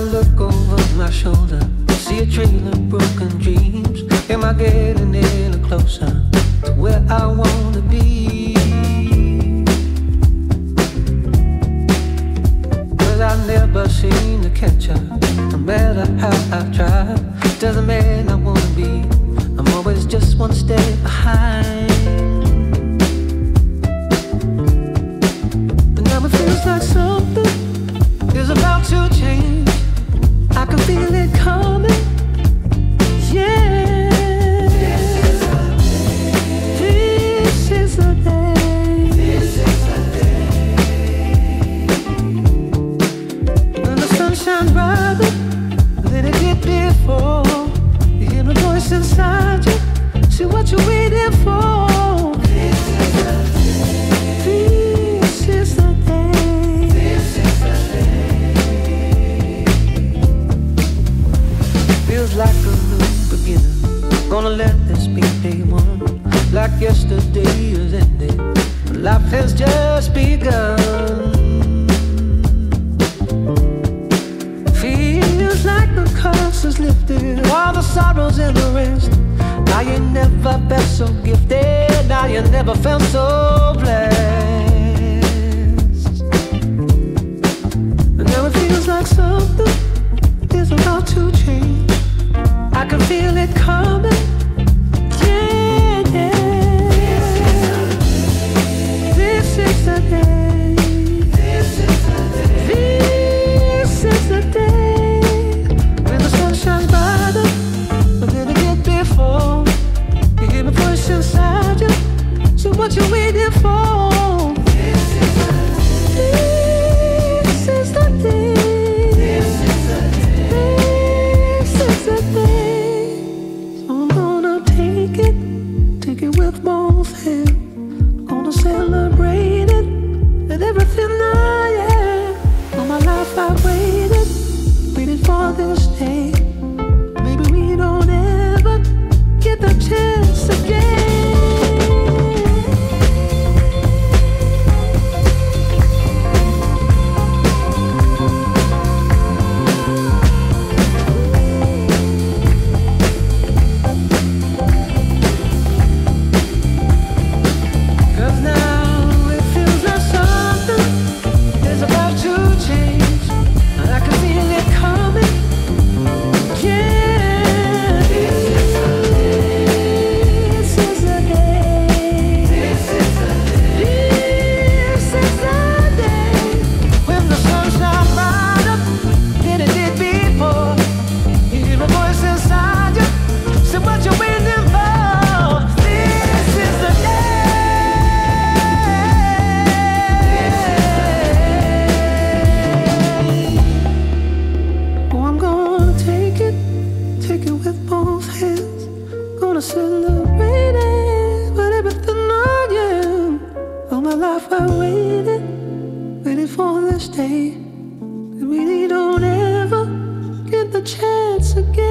I look over my shoulder, I see a trail of broken dreams. Am I getting any closer to where I want to be? Cause I never seem to catch up, no matter how I try. Doesn't mean I want to be, I'm always just one step behind. But now it feels like something is about to change. I can feel it coming, yeah. This is the day. This is the day. When the sun shines brighter than it did before, you hear the voice inside you. See what you're waiting for. This is the day. This is the day. This is the day. Feels like a new beginner. Gonna let this be day one. Like yesterday is ended, but life has just begun. Feels like the curse is lifted, all the sorrows and the rest. Now you never felt so gifted, now you never felt so blessed. And now it feels like something is about to change. I can feel it coming, yeah, yeah. This is the day. This is the day. This is the day. When the sun shines brighter than it did before, you hear my voice inside you. So what you waiting for? This is the day. This is the day. This is the day. This is the day. So I'm gonna take it with both hands. Celebrate it with everything I am. All my life I waited, waited for this day. Maybe we don't ever get the chance again. It's okay.